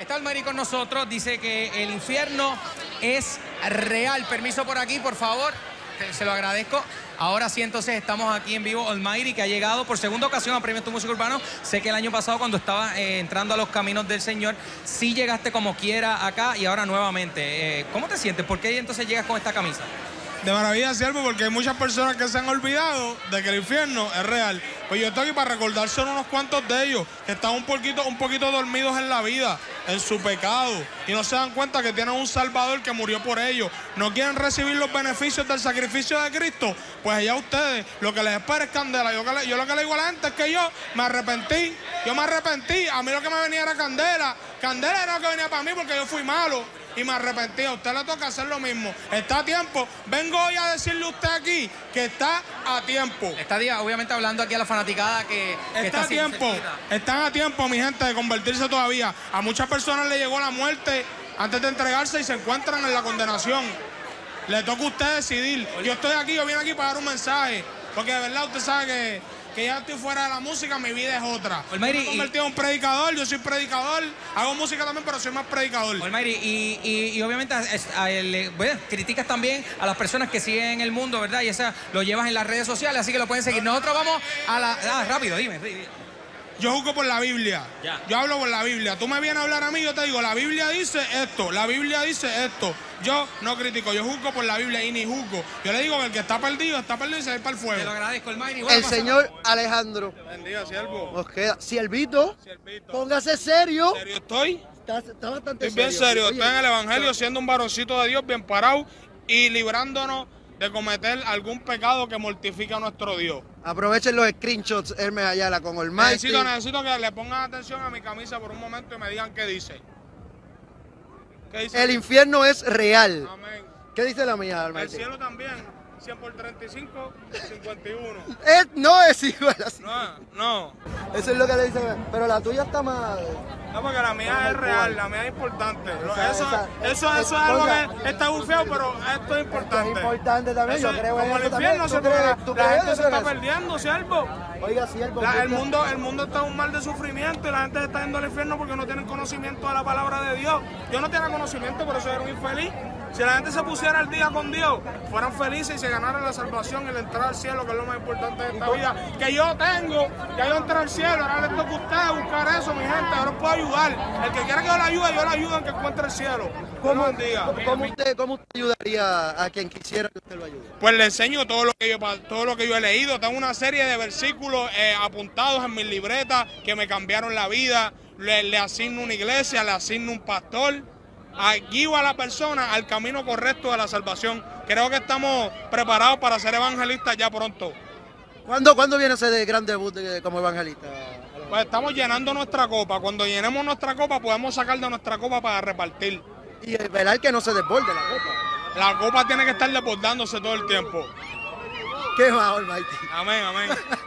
Está Almighty con nosotros, dice que el infierno es real. Permiso por aquí, por favor. Se lo agradezco. Ahora sí, entonces, estamos aquí en vivo. Almighty, que ha llegado por segunda ocasión a Premio de Tu Música Urbano. Sé que el año pasado, cuando estabas entrando a los caminos del Señor, sí llegaste como quiera acá y ahora nuevamente. ¿Cómo te sientes? ¿Por qué entonces llegas con esta camisa? De maravilla, siervo, porque hay muchas personas que se han olvidado de que el infierno es real. Pues yo estoy aquí para recordar solo unos cuantos de ellos que están un poquito dormidos en la vida, en su pecado, y no se dan cuenta que tienen un Salvador que murió por ellos. No quieren recibir los beneficios del sacrificio de Cristo. Pues allá ustedes, lo que les espera es candela. Yo lo que le digo a la gente es que yo me arrepentí. A mí lo que me venía era candela. Candela era lo que venía para mí porque yo fui malo. Y me arrepentí, a usted le toca hacer lo mismo. Está a tiempo. Vengo hoy a decirle a usted aquí que está a tiempo. Está obviamente hablando aquí a la fanaticada que está a tiempo. Están a tiempo, mi gente, de convertirse todavía. A muchas personas le llegó la muerte antes de entregarse y se encuentran en la condenación. Le toca a usted decidir. Yo estoy aquí, yo vine aquí para dar un mensaje. Porque de verdad usted sabe que ya estoy fuera de la música, mi vida es otra. Almighty, yo me he convertido en un predicador, yo soy predicador, hago música también, pero soy más predicador. Almighty, y obviamente criticas también a las personas que siguen el mundo, ¿verdad? Y esa lo llevas en las redes sociales, así que lo pueden seguir. Nosotros vamos a la... rápido, dime. Yo juzgo por la Biblia. Ya. Yo hablo por la Biblia. Tú me vienes a hablar a mí, yo te digo, la Biblia dice esto, la Biblia dice esto. Yo no critico, yo juzgo por la Biblia y ni juzgo. Yo le digo que el que está perdido y se va para el fuego. Te lo agradezco, hermano. El señor Alejandro. Bendiga, siervo. Nos queda. Siervito. Póngase serio. ¿Serio estoy? Está bastante serio. Estoy bien serio. Oye, estoy en el Evangelio siendo un varoncito de Dios bien parado y librándonos de cometer algún pecado que mortifica a nuestro Dios. Aprovechen los screenshots, Hermes Ayala, con Almighty. Necesito que le pongan atención a mi camisa por un momento y me digan qué dice. ¿Qué dice? El infierno es real. Amén. ¿Qué dice la mía, Almighty? El cielo también, 100 por 35, 51. No es igual así. No. Eso es lo que le dicen, pero la tuya está más... No, porque la mía es real, la mía es importante. Eso es algo que está bufeado, pero esto es importante. Es importante también, eso, yo creo que el infierno se está perdiendo, siervo. Oiga, siervo. El mundo está en un mal de sufrimiento y la gente se está yendo al infierno porque no tienen conocimiento de la palabra de Dios. Yo no tenía conocimiento, por eso era un infeliz. Si la gente se pusiera al día con Dios, fueran felices y se ganaran la salvación y la entrada al cielo, que es lo más importante de esta vida. Que yo tengo, ya yo entré al cielo, ahora les toca a ustedes buscar eso, mi gente, ahora los puedo ayudar. El que quiera que yo lo ayude en que encuentre el cielo. ¿Cómo usted ayudaría a quien quisiera que usted lo ayude? Pues le enseño todo lo que yo he leído. Tengo una serie de versículos apuntados en mis libretas que me cambiaron la vida. Le asigno una iglesia, le asigno un pastor. Guío a la persona al camino correcto de la salvación. Creo que estamos preparados para ser evangelistas ya pronto. ¿Cuándo viene ese gran debut como evangelista? Pues estamos llenando nuestra copa. Cuando llenemos nuestra copa, podemos sacar de nuestra copa para repartir. Y velar que no se desborde la copa. La copa tiene que estar desbordándose todo el tiempo. ¡Qué va, Almighty! Amén, amén.